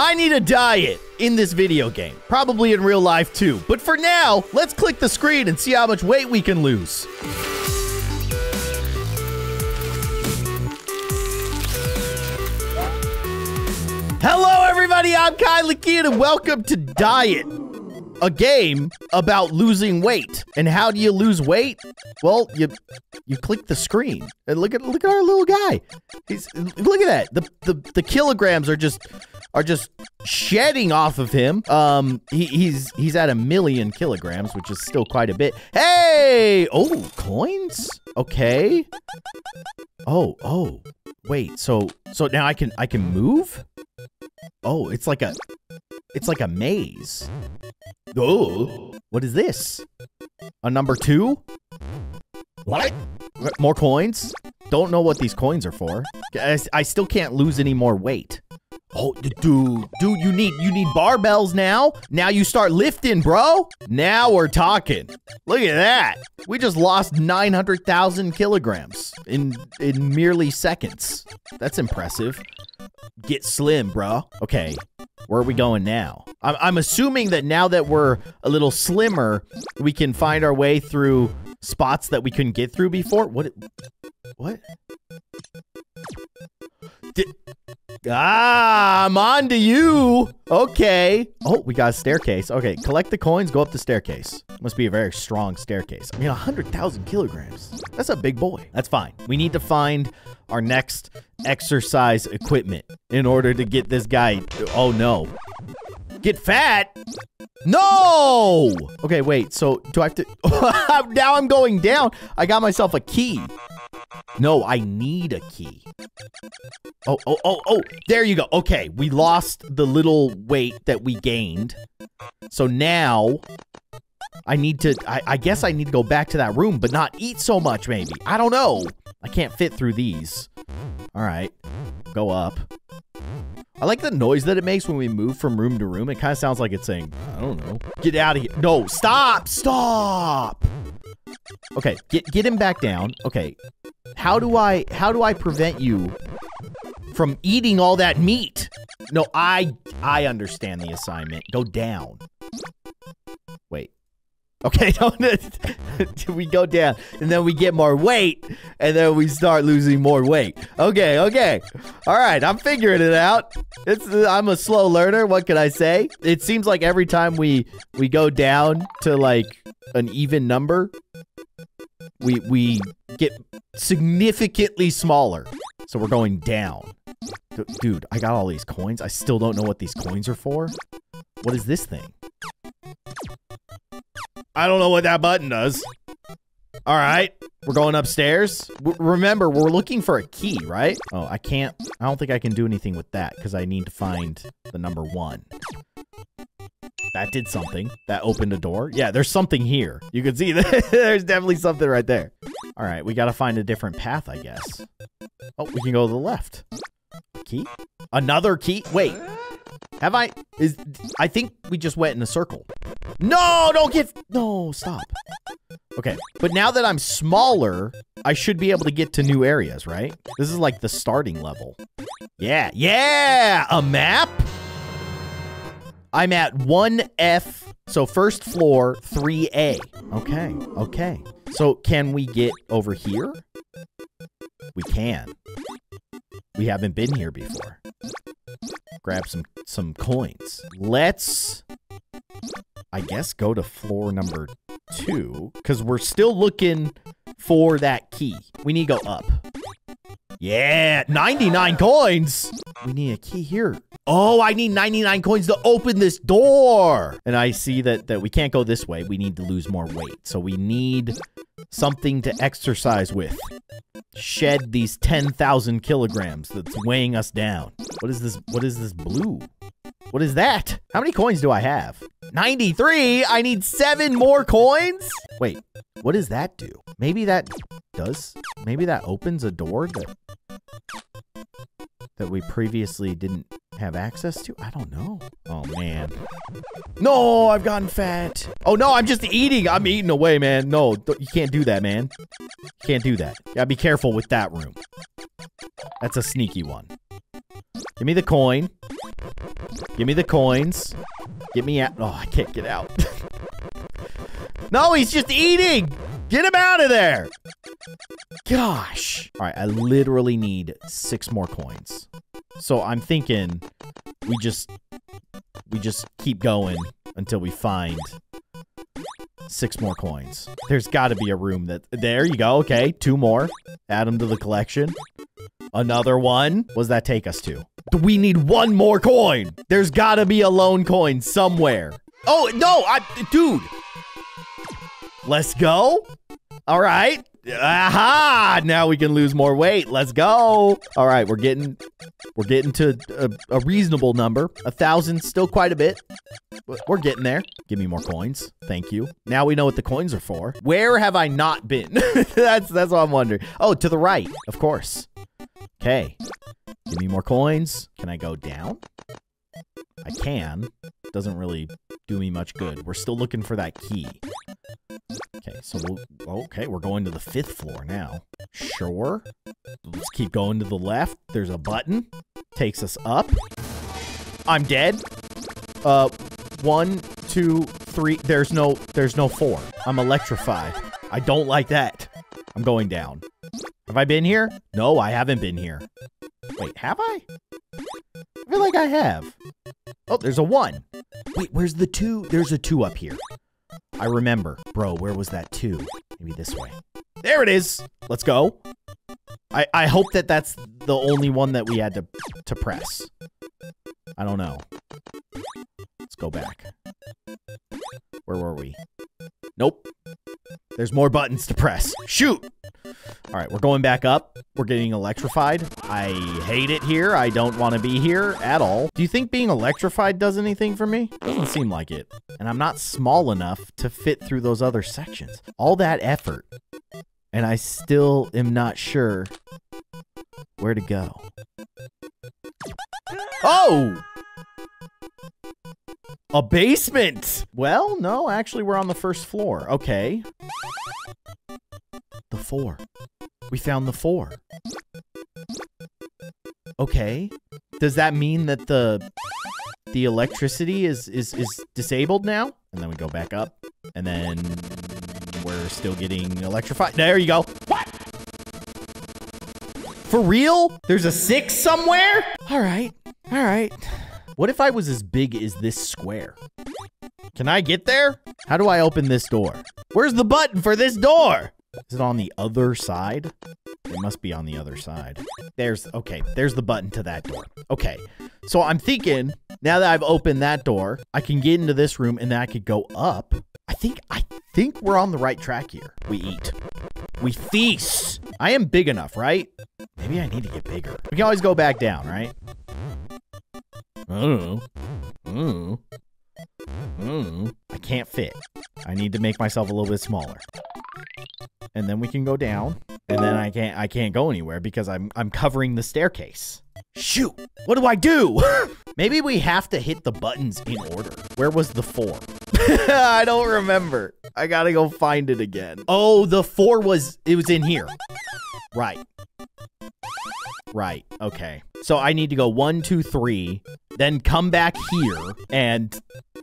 I need a diet in this video game, probably in real life too. But for now, let's click the screen and see how much weight we can lose. Hello everybody, I'm Kindly Keyin and welcome to Diet, a game about losing weight. And how do you lose weight? Well, you click the screen and look at our little guy. Look at that. The kilograms are just shedding off of him. He's at 1,000,000 kilograms, which is still quite a bit. Hey, oh, coins. Okay. Oh, wait. So now I can move. Oh, it's like a maze. Oh, what is this? A number 2? What? More coins? Don't know what these coins are for. I still can't lose any more weight. Oh, dude, you need barbells now. Now you start lifting, bro. Now we're talking. Look at that. We just lost 900,000 kilograms in merely seconds. That's impressive. Get slim, bro. Okay, where are we going now? I'm assuming that now that we're a little slimmer, we can find our way through spots that we couldn't get through before. What? I'm on to you. Okay. Oh, we got a staircase. Okay, collect the coins, go up the staircase. Must be a very strong staircase. I mean, 100,000 kilograms. That's a big boy. That's fine. We need to find our next exercise equipment in order to get this guy. Oh, no. Get fat? No! Okay, wait. So, do I have to... Now I'm going down. I got myself a key. No, I need a key. Oh. There you go. Okay, we lost the little weight that we gained. So now... I guess I need to go back to that room, but not eat so much, maybe. I don't know. I can't fit through these. All right, go up. I like the noise that it makes when we move from room to room. It kind of sounds like it's saying, I don't know. Get out of here. No, stop. Okay, get him back down. Okay, how do I prevent you from eating all that meat? No, I understand the assignment. Go down. Wait. Okay, we go down, and then we get more weight, and then we start losing more weight. Okay. All right, I'm figuring it out. I'm a slow learner, what can I say? It seems like every time we go down to, like, an even number, we get significantly smaller. So we're going down. Dude, I got all these coins. I still don't know what these coins are for. What is this thing? I don't know what that button does. All right, we're going upstairs. Remember, we're looking for a key, right? Oh, I don't think I can do anything with that because I need to find the number 1. That did something. That opened a door. Yeah, there's something here. You can see that there's definitely something right there. All right, we got to find a different path, I guess. Oh, we can go to the left. Key? Another key? Wait. I think we just went in a circle. No, no, stop. Okay, but now that I'm smaller, I should be able to get to new areas, right? This is like the starting level. Yeah, a map? I'm at 1F, so first floor, 3A. Okay. So can we get over here? We can. We haven't been here before. Grab some coins. Let's, I guess, go to floor number 2, because we're still looking for that key. We need to go up. Yeah, 99 coins. We need a key here. Oh, I need 99 coins to open this door. And I see that we can't go this way. We need to lose more weight. So we need something to exercise with. Shed these 10,000 kilograms that's weighing us down. What is this blue? What is that? How many coins do I have? 93? I need 7 more coins? Wait, what does that do? Maybe that opens a door that we previously didn't have access to? I don't know. Oh, man. No, I've gotten fat. Oh, no, I'm just eating. I'm eating away, man. No, you can't do that, man. You can't do that. Gotta be careful with that room. That's a sneaky one. Give me the coin. Give me the coins. Get me out. Oh, I can't get out. No, he's just eating. Get him out of there. Gosh. All right, I literally need 6 more coins. So I'm thinking we just keep going until we find 6 more coins. There's got to be a room that... There you go. Okay, 2 more. Add them to the collection. Another one. What does that take us to? We need 1 more coin. There's got to be a lone coin somewhere. Oh, no. Dude. Let's go. All right. Aha! Now we can lose more weight. Let's go. All right, we're getting to a reasonable number. 1,000, still quite a bit. We're getting there. Give me more coins. Thank you. Now we know what the coins are for. Where have I not been? That's what I'm wondering. Oh, to the right, of course. Okay. Give me more coins. Can I go down? I can. Doesn't really do me much good. We're still looking for that key. Okay, so we're going to the 5th floor now. Sure. Let's keep going to the left. There's a button. Takes us up. I'm dead. 1, 2, 3. There's no 4. I'm electrified. I don't like that. I'm going down. Have I been here? No, I haven't been here. Wait, have I? I feel like I have. Oh, there's a 1. Wait, where's the 2? There's a 2 up here. I remember. Bro, where was that 2? Maybe this way. There it is. Let's go. I hope that that's the only one that we had to press. I don't know. Let's go back. Where were we? Nope. There's more buttons to press. Shoot. All right, we're going back up. We're getting electrified. I hate it here. I don't want to be here at all. Do you think being electrified does anything for me? Doesn't seem like it. And I'm not small enough to fit through those other sections. All that effort. And I still am not sure where to go. Oh! A basement! Well, no, actually, we're on the 1st floor. Okay. The 4. We found the 4. Okay. Does that mean that the electricity is disabled now? And then we go back up. And then we're still getting electrified. There you go. What? For real? There's a 6 somewhere? All right. All right. What if I was as big as this square? Can I get there? How do I open this door? Where's the button for this door? Is it on the other side? It must be on the other side. There's the button to that door. Okay, so I'm thinking now that I've opened that door, I can get into this room and then I could go up. I think we're on the right track here. We eat. We feast. I am big enough, right? Maybe I need to get bigger. We can always go back down, right? I don't know. I don't know. I don't know. I can't fit. I need to make myself a little bit smaller. And then we can go down. And then I can't go anywhere because I'm covering the staircase. Shoot! What do I do? Maybe we have to hit the buttons in order. Where was the 4? I don't remember. I gotta go find it again. Oh, the 4 was in here. Right. Right. Okay. So I need to go 1, 2, 3, then come back here and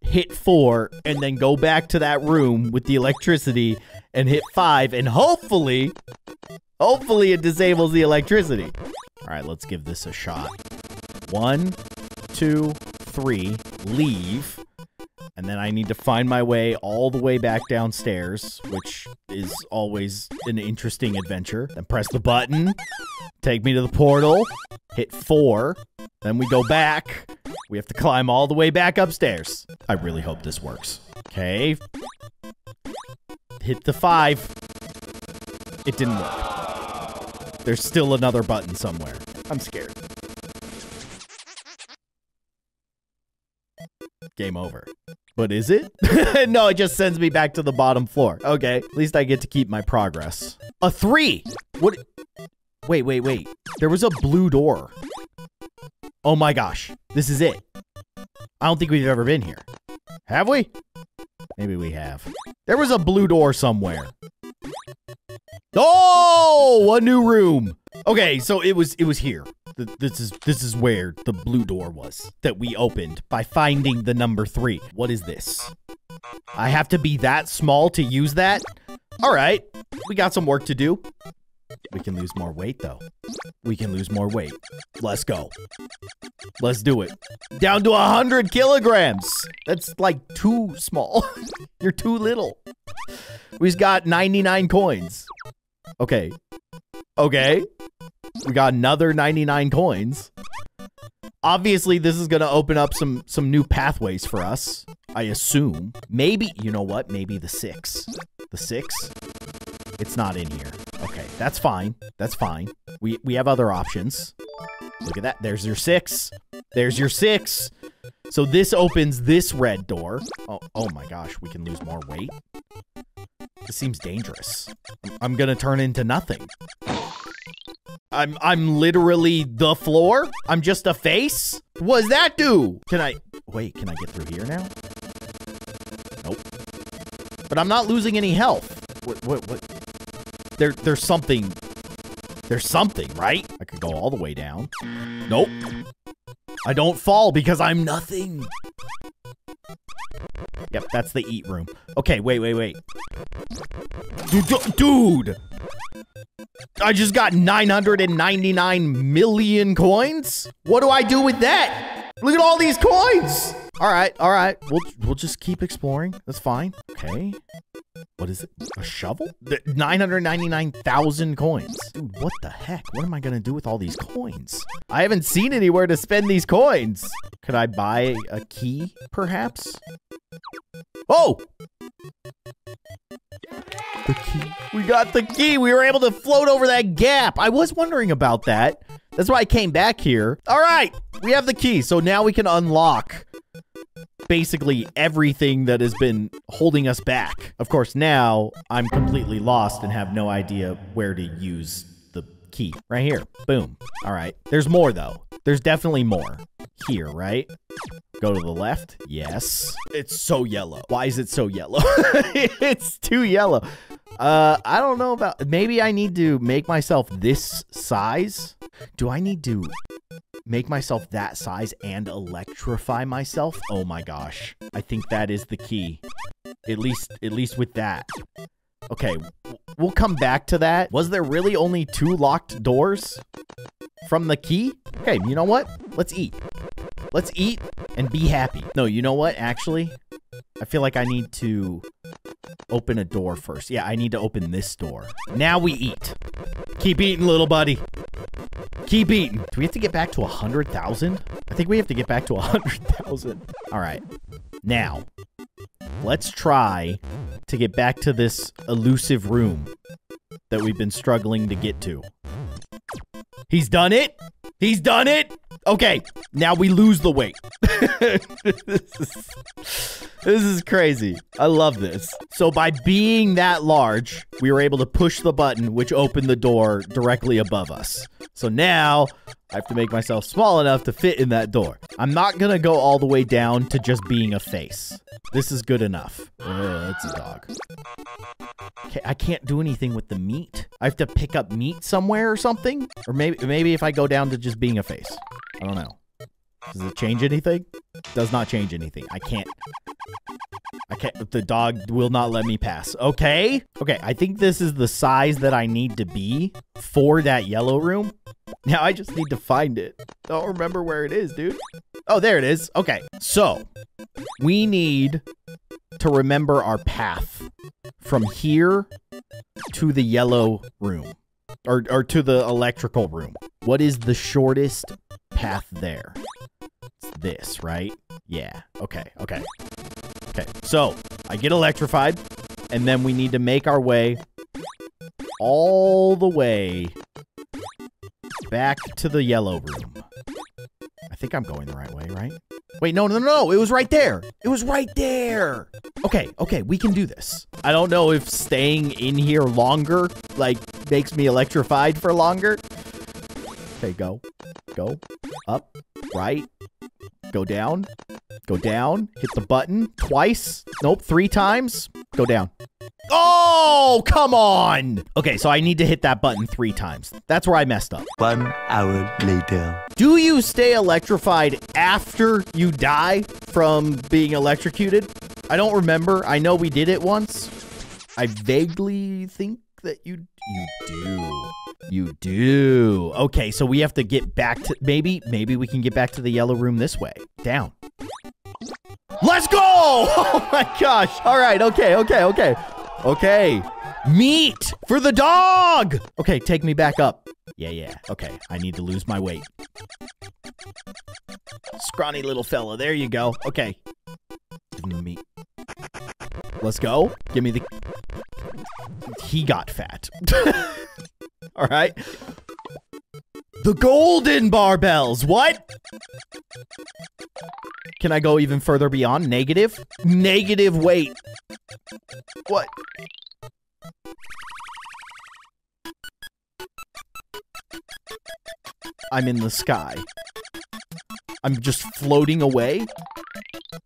hit 4, and then go back to that room with the electricity and hit 5, and hopefully it disables the electricity. All right, let's give this a shot. 1, 2, 3, leave. And then I need to find my way all the way back downstairs, which is always an interesting adventure. Then press the button. Take me to the portal. Hit 4. Then we go back. We have to climb all the way back upstairs. I really hope this works. Okay. Hit the 5. It didn't work. There's still another button somewhere. I'm scared. Game over. But is it? No, it just sends me back to the bottom floor. Okay, at least I get to keep my progress. A 3! What? Wait. There was a blue door. Oh my gosh, this is it. I don't think we've ever been here. Have we? Maybe we have. There was a blue door somewhere. Oh, a new room. Okay, so it was here. This is where the blue door was that we opened by finding the number 3. What is this? I have to be that small to use that? All right, we got some work to do. We can lose more weight, though. We can lose more weight. Let's go. Let's do it. Down to 100 kilograms. That's like too small. You're too little. We've got 99 coins. Okay. Okay. We got another 99 coins. Obviously, this is going to open up some new pathways for us, I assume. Maybe, you know what? Maybe the 6. The 6? It's not in here. Okay, that's fine. That's fine. We have other options. Look at that. There's your 6. There's your 6. So this opens this red door. Oh my gosh, we can lose more weight. This seems dangerous. I'm gonna turn into nothing. I'm literally the floor. I'm just a face. What does that do? Can I get through here now? Nope. But I'm not losing any health. What? There's something, right? I could go all the way down. Nope. I don't fall because I'm nothing. Yep, that's the eat room. Okay, wait. Dude! I just got 999 million coins? What do I do with that? Look at all these coins! All right. We'll just keep exploring. That's fine. Okay. What is it? A shovel? 999,000 coins. Dude, what the heck? What am I going to do with all these coins? I haven't seen anywhere to spend these coins. Could I buy a key, perhaps? Oh! The key. We got the key. We were able to float over that gap. I was wondering about that. That's why I came back here. All right. We have the key. So now we can unlock basically everything that has been holding us back. Of course, now I'm completely lost and have no idea where to use the key. Right here. Boom. All right. There's more, though. There's definitely more. Here, right? Go to the left. Yes. It's so yellow. Why is it so yellow? It's too yellow. I don't know about... Maybe I need to make myself this size? Do I need to make myself that size and electrify myself? Oh my gosh. I think that is the key. At least with that. Okay, we'll come back to that. Was there really only 2 locked doors from the key? Okay, you know what? Let's eat. Let's eat and be happy. No, you know what? Actually, I feel like I need to open a door first. Yeah, I need to open this door. Now we eat. Keep eating, little buddy. Keep eating. Do we have to get back to 100,000? I think we have to get back to 100,000. All right. Now, let's try to get back to this elusive room that we've been struggling to get to. He's done it. He's done it. Okay, now we lose the weight. This is crazy. I love this. So by being that large, we were able to push the button, which opened the door directly above us. So now I have to make myself small enough to fit in that door. I'm not going to go all the way down to just being a face. This is good enough. Oh, it's a dog. Okay, I can't do anything with the meat. I have to pick up meat somewhere or something. Or maybe if I go down to just being a face. I don't know. Does it change anything? Does not change anything. I can't. The dog will not let me pass. Okay. Okay, I think this is the size that I need to be for that yellow room. Now I just need to find it. Don't remember where it is, dude. Oh, there it is. Okay. So, we need to remember our path from here to the yellow room. Or to the electrical room. What is the shortest path there? It's this, right? Yeah. Okay. So, I get electrified, and then we need to make our way all the way back to the yellow room. I think I'm going the right way, right? Wait, no. It was right there. Okay. We can do this. I don't know if staying in here longer, like, makes me electrified for longer. Okay, go, up, right, go down, hit the button twice. Nope, 3 times, go down, Oh, come on. Okay, so I need to hit that button 3 times. That's where I messed up. 1 hour later. Do you stay electrified after you die from being electrocuted? I don't remember. I know we did it once. I vaguely think that you do. Okay, so we have to get back to, maybe we can get back to the yellow room this way. Down. Let's go! Oh my gosh. All right, okay. Okay, meat for the dog. Okay, take me back up. Yeah. Okay, I need to lose my weight. Scrawny little fella, there you go. Okay. Give me the meat. Let's go. Give me the... He got fat. All right. The golden barbells, what? Can I go even further beyond? Negative? Negative weight. What? I'm in the sky. I'm just floating away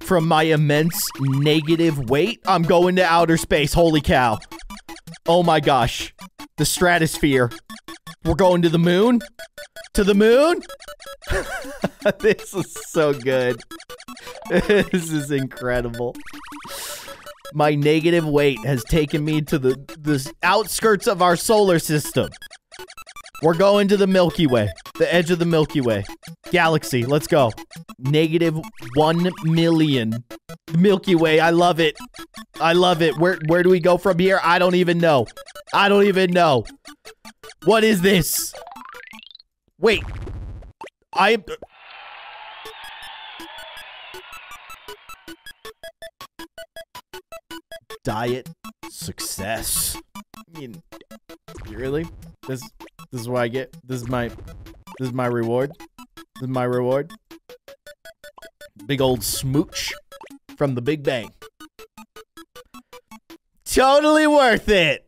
from my immense negative weight. I'm going to outer space. Holy cow. Oh my gosh. The stratosphere. We're going to the moon? To the moon? This is so good. This is incredible. My negative weight has taken me to the outskirts of our solar system. We're going to the Milky Way. The edge of the Milky Way. Galaxy, let's go. -1 million. Milky Way, I love it. I love it. Where do we go from here? I don't even know. I don't even know. What is this? Wait. Diet success. I mean, really? This is what I get. This is my reward. This is my reward. Big old smooch from the Big Bang. Totally worth it.